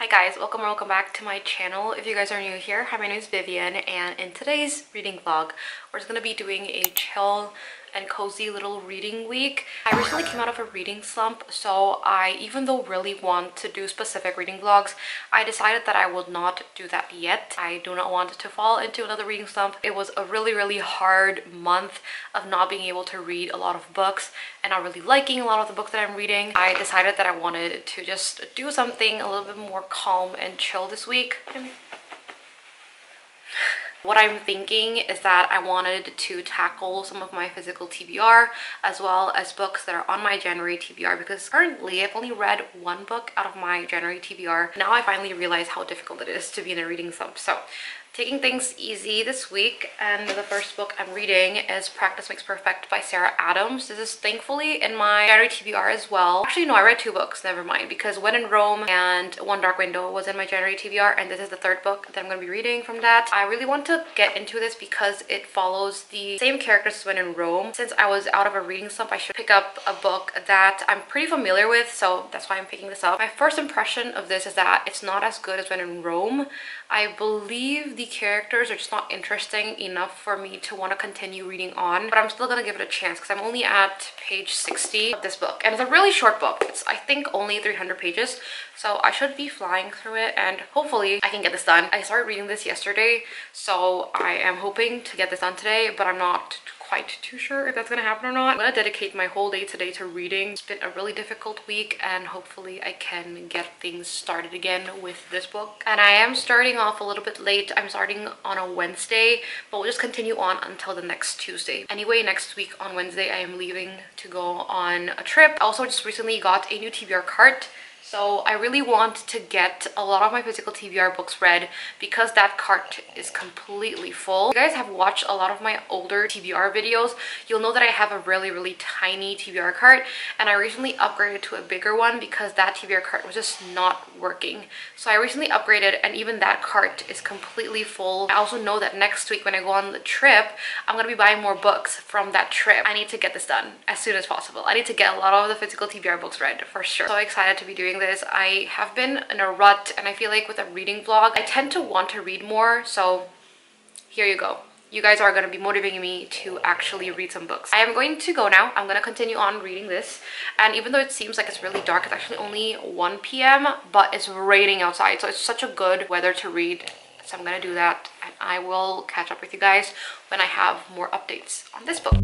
Hi guys, welcome or welcome back to my channel. If you guys are new here, hi, my name is Vivian, and in today's reading vlog, we're just gonna be doing a chill and cozy little reading week. I recently came out of a reading slump, so I, even though really want to do specific reading vlogs, I decided that I would not do that yet. I do not want to fall into another reading slump. It was a really hard month of not being able to read a lot of books and not really liking a lot of the books that I'm reading. I decided that I wanted to just do something a little bit more calm and chill this week. What I'm thinking is that I wanted to tackle some of my physical TBR as well as books that are on my January TBR, because currently I've only read one book out of my January TBR. Now I finally realize how difficult it is to be in a reading slump. So taking things easy this week, and the first book I'm reading is Practice Makes Perfect by Sarah Adams. This is thankfully in my January TBR as well. Actually, no, I read two books, never mind, because When in Rome and One Dark Window was in my January TBR, and this is the third book that I'm going to be reading from that. I really want to get into this because it follows the same characters as When in Rome. Since I was out of a reading slump, I should pick up a book that I'm pretty familiar with, so that's why I'm picking this up. My first impression of this is that it's not as good as When in Rome. I believe the characters are just not interesting enough for me to want to continue reading on, but I'm still gonna give it a chance because I'm only at page 60 of this book, and it's a really short book. It's, I think, only 300 pages, so I should be flying through it, and hopefully I can get this done. I started reading this yesterday, so I am hoping to get this done today, but I'm not quite too sure if that's gonna happen or not. I'm gonna dedicate my whole day today to reading. It's been a really difficult week, and hopefully I can get things started again with this book. And I am starting off a little bit late. I'm starting on a Wednesday, but we'll just continue on until the next Tuesday. Anyway, next week on Wednesday, I am leaving to go on a trip. I also just recently got a new TBR cart. So I really want to get a lot of my physical TBR books read because that cart is completely full. If you guys have watched a lot of my older TBR videos, you'll know that I have a really tiny TBR cart, and I recently upgraded to a bigger one because that TBR cart was just not working. So I recently upgraded, and even that cart is completely full. I also know that next week when I go on the trip, I'm gonna be buying more books from that trip. I need to get this done as soon as possible. I need to get a lot of the physical TBR books read for sure. So excited to be doing this. I have been in a rut, and I feel like with a reading vlog, I tend to want to read more, so here you go. You guys are going to be motivating me to actually read some books. I am going to go now. I'm going to continue on reading this, and even though it seems like it's really dark, it's actually only 1 p.m. but it's raining outside, so it's such a good weather to read. So I'm going to do that, and I will catch up with you guys when I have more updates on this book.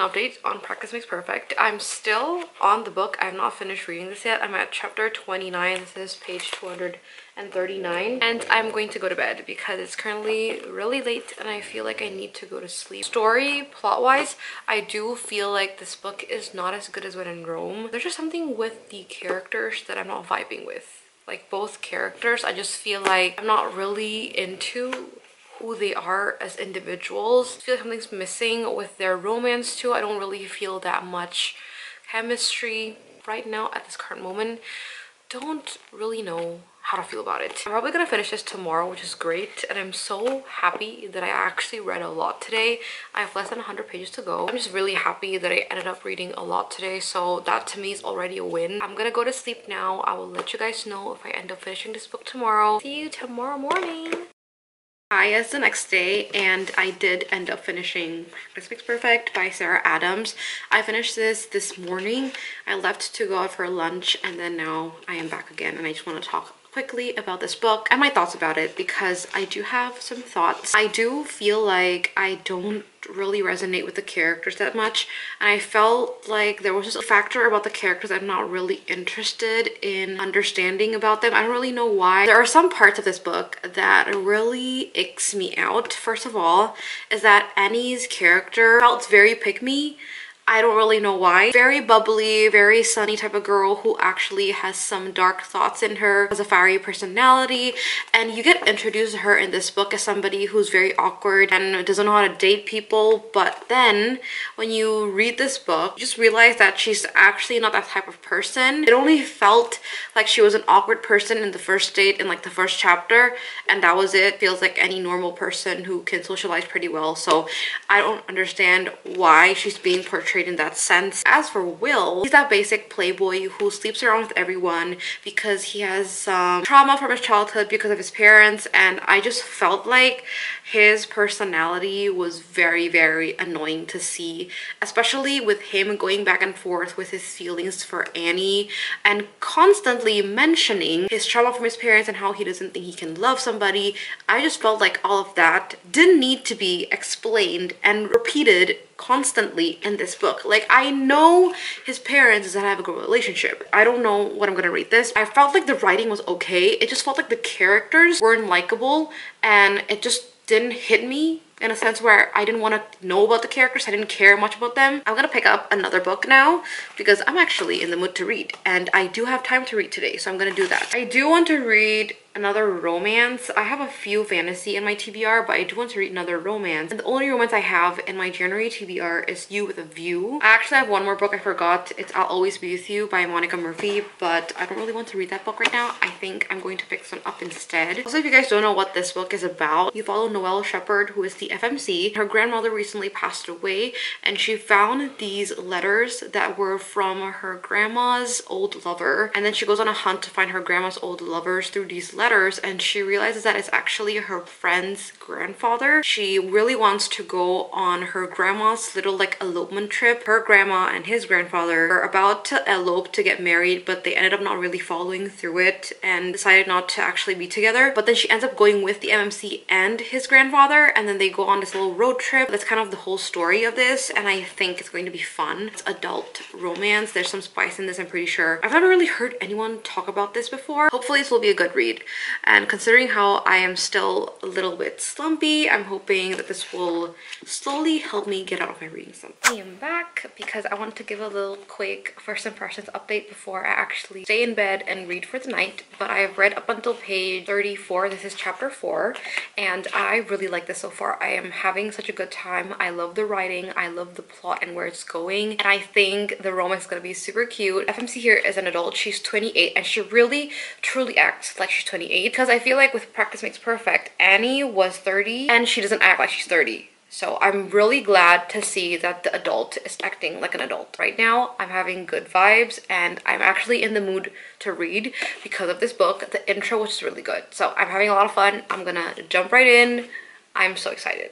Update on Practice Makes Perfect. I'm still on the book. I have not finished reading this yet. I'm at chapter 29. This is page 239, and I'm going to go to bed because it's currently really late and I feel like I need to go to sleep. Story plot wise, I do feel like this book is not as good as When in Rome. There's just something with the characters that I'm not vibing with. Like both characters, I just feel like I'm not really into who they are as individuals. I feel like something's missing with their romance too. I don't really feel that much chemistry right now at this current moment. Don't really know how to feel about it. I'm probably gonna finish this tomorrow, which is great, and I'm so happy that I actually read a lot today. I have less than 100 pages to go. I'm just really happy that I ended up reading a lot today, so that to me is already a win. I'm gonna go to sleep now. I will let you guys know if I end up finishing this book tomorrow. See you tomorrow morning. Hi, it's the next day, and I did end up finishing Practice Makes Perfect by Sarah Adams. I finished this morning. I left to go out for lunch, and then now I am back again, and I just want to talk quickly about this book and my thoughts about it because I do have some thoughts. I do feel like I don't really resonate with the characters that much, and I felt like there was just a factor about the characters I'm not really interested in understanding about them. I don't really know why. There are some parts of this book that really icks me out. First of all is that Annie's character felt very pick me. I don't really know why. Very bubbly, very sunny type of girl who actually has some dark thoughts in her, has a fiery personality, and you get introduced to her in this book as somebody who's very awkward and doesn't know how to date people. But then when you read this book, you just realize that she's actually not that type of person. It only felt like she was an awkward person in the first date, in like the first chapter, and that was it. Feels like any normal person who can socialize pretty well. So I don't understand why she's being portrayed in that sense. As for Will, he's that basic playboy who sleeps around with everyone because he has some trauma from his childhood because of his parents, and I just felt like his personality was very annoying to see, especially with him going back and forth with his feelings for Annie and constantly mentioning his trauma from his parents and how he doesn't think he can love somebody. I just felt like all of that didn't need to be explained and repeated constantly in this book. Like, I know his parents doesn't have a good relationship. I don't know what I'm gonna rate this. I felt like the writing was okay. It just felt like the characters weren't likable, and it just didn't hit me in a sense where I didn't want to know about the characters. I didn't care much about them. I'm gonna pick up another book now because I'm actually in the mood to read, and I do have time to read today, so I'm gonna do that. I do want to read another romance. I have a few fantasy in my TBR, but I do want to read another romance. And the only romance I have in my January TBR is You With A View. I actually have one more book I forgot. It's I'll Always Be With You by Monica Murphy, but I don't really want to read that book right now. I think I'm going to pick this one up instead. Also, if you guys don't know what this book is about, you follow Noelle Shepherd, who is the FMC. Her grandmother recently passed away, and she found these letters that were from her grandma's old lover, and then she goes on a hunt to find her grandma's old lovers through these letters, and she realizes that it's actually her friend's grandfather. She really wants to go on her grandma's little like elopement trip. Her grandma and his grandfather were about to elope to get married, but they ended up not really following through it and decided not to actually be together. But then she ends up going with the MMC and his grandfather, and then they go on this little road trip. That's kind of the whole story of this, and I think it's going to be fun. It's adult romance. There's some spice in this, I'm pretty sure. I've never really heard anyone talk about this before. Hopefully this will be a good read. And considering how I am still a little bit slumpy, I'm hoping that this will slowly help me get out of my reading slump. I am back because I want to give a little quick first impressions update before I actually stay in bed and read for the night. But I have read up until page 34. This is chapter 4, and I really like this so far. I am having such a good time. I love the writing, I love the plot and where it's going, and I think the romance is going to be super cute. FMC here is an adult. She's 28, and she really truly acts like she's 28, because I feel like with Practice Makes Perfect, Annie was 30 and she doesn't act like she's 30. So I'm really glad to see that the adult is acting like an adult. Right now, I'm having good vibes, and I'm actually in the mood to read because of this book, the intro, which is really good. So I'm having a lot of fun. I'm gonna jump right in. I'm so excited.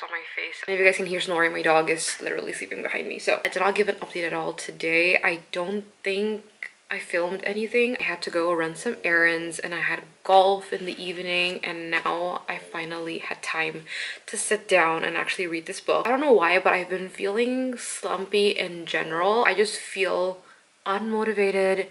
On my face. If you guys can hear snoring, my dog is literally sleeping behind me. So I did not give an update at all today. I don't think I filmed anything. I had to go run some errands, and I had golf in the evening, and now I finally had time to sit down and actually read this book. I don't know why, but I've been feeling slumpy in general. I just feel unmotivated,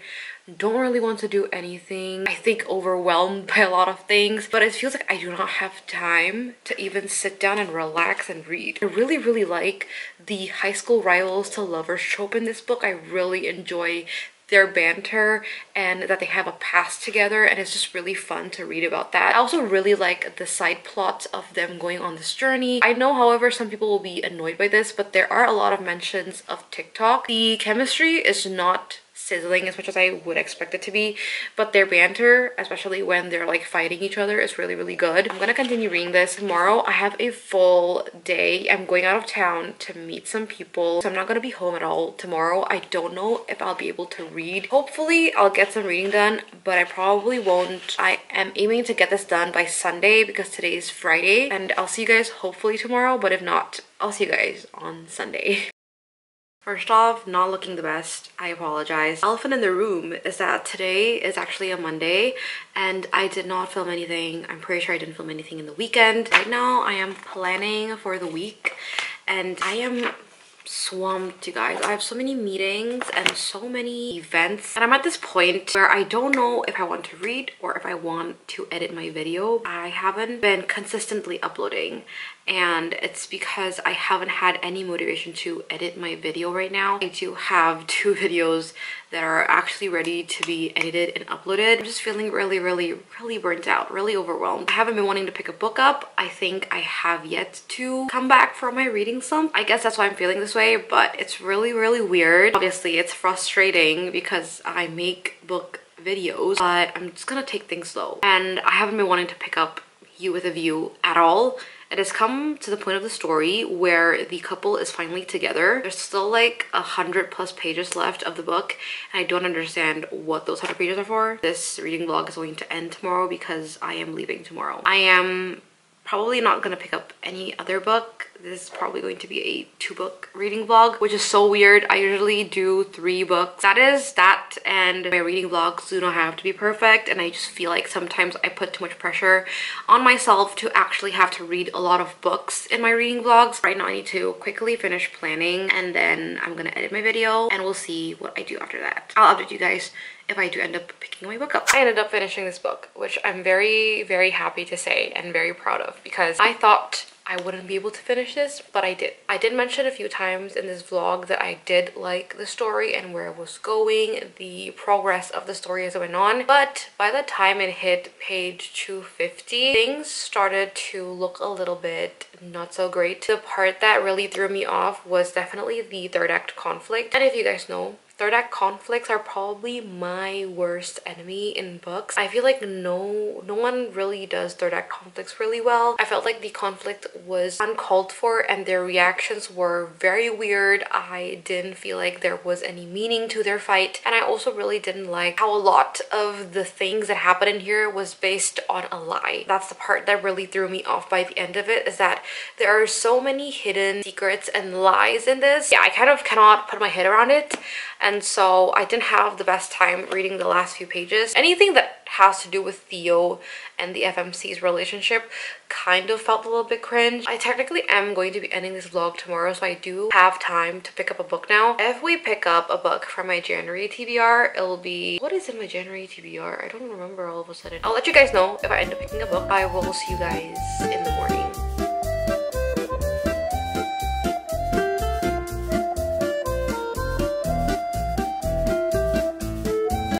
don't really want to do anything. I think overwhelmed by a lot of things, but it feels like I do not have time to even sit down and relax and read. I really like the high school rivals to lovers trope in this book. I really enjoy their banter and that they have a past together, and it's just really fun to read about that. I also really like the side plots of them going on this journey. I know, however, some people will be annoyed by this, but there are a lot of mentions of TikTok. The chemistry is not sizzling as much as I would expect it to be, but their banter, especially when they're like fighting each other, is really good. I'm gonna continue reading this. Tomorrow I have a full day. I'm going out of town to meet some people, so I'm not gonna be home at all tomorrow. I don't know if I'll be able to read. Hopefully I'll get some reading done, but I probably won't. I am aiming to get this done by Sunday because today is Friday, and I'll see you guys hopefully tomorrow, but if not, I'll see you guys on Sunday. First off, not looking the best. I apologize. Elephant in the room is that today is actually a Monday, and I did not film anything. I'm pretty sure I didn't film anything in the weekend. Right now, I am planning for the week, and I am swamped, you guys. I have so many meetings and so many events, and I'm at this point where I don't know if I want to read or if I want to edit my video. I haven't been consistently uploading, and it's because I haven't had any motivation to edit my video right now. I do have two videos that are actually ready to be edited and uploaded. I'm just feeling really burnt out, really overwhelmed. I haven't been wanting to pick a book up. I think I have yet to come back from my reading slump. I guess that's why I'm feeling this way, but it's really weird. Obviously, it's frustrating because I make book videos, but I'm just gonna take things slow. And I haven't been wanting to pick up You With A View at all. It has come to the point of the story where the couple is finally together. There's still like 100+ pages left of the book, and I don't understand what those 100 pages are for. This reading vlog is going to end tomorrow because I am leaving tomorrow. I am probably not going to pick up any other book. This is probably going to be a 2-book reading vlog, which is so weird. I usually do 3 books. That and my reading vlogs do not have to be perfect, and I just feel like sometimes I put too much pressure on myself to actually have to read a lot of books in my reading vlogs. Right now I need to quickly finish planning, and then I'm gonna edit my video and we'll see what I do after that. I'll update you guys if I do end up picking my book up. I ended up finishing this book, which I'm very happy to say and very proud of, because I thought I wouldn't be able to finish this, but I did. I did mention a few times in this vlog that I did like the story and where it was going, the progress of the story as it went on, but by the time it hit page 250, things started to look a little bit not so great. The part that really threw me off was definitely the third act conflict, and if you guys know, third act conflicts are probably my worst enemy in books. I feel like no one really does third act conflicts really well. I felt like the conflict was uncalled for and their reactions were very weird. I didn't feel like there was any meaning to their fight, and I also really didn't like how a lot of the things that happened in here was based on a lie. That's the part that really threw me off by the end of it, is that there are so many hidden secrets and lies in this. Yeah, I kind of cannot put my head around it. And so I didn't have the best time reading the last few pages. Anything that has to do with Theo and the FMC's relationship kind of felt a little bit cringe. I technically am going to be ending this vlog tomorrow, so I do have time to pick up a book now. If we pick up a book from my January TBR, it'll be... what is in my January TBR? I don't remember all of a sudden. I'll let you guys know if I end up picking a book. I will see you guys in the morning.